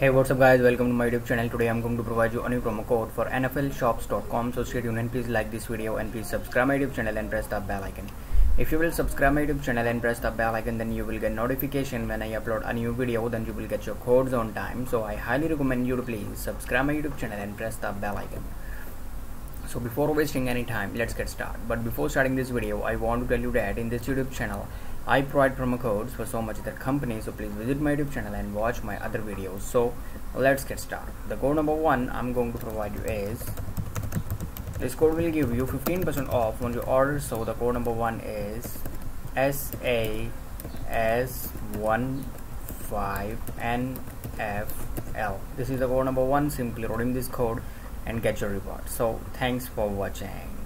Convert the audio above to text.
Hey, what's up guys, welcome to my YouTube channel. Today I'm going to provide you a new promo code for nflshops.com, so stay tuned and please like this video and please subscribe my YouTube channel and press the bell icon. If you will subscribe my YouTube channel and press the bell icon, then you will get notification when I upload a new video, then you will get your codes on time. So I highly recommend you to please subscribe my YouTube channel and press the bell icon. So before wasting any time, let's get started. But before starting this video, I want to tell you that in this YouTube channel I provide promo codes for so much other companies, so please visit my YouTube channel and watch my other videos. So let's get started. The code number 1 I'm going to provide you is, this code will give you 15% off on your order. So the code number 1 is SAS15NFL. This is the code number 1. Simply redeem this code and get your reward. So thanks for watching.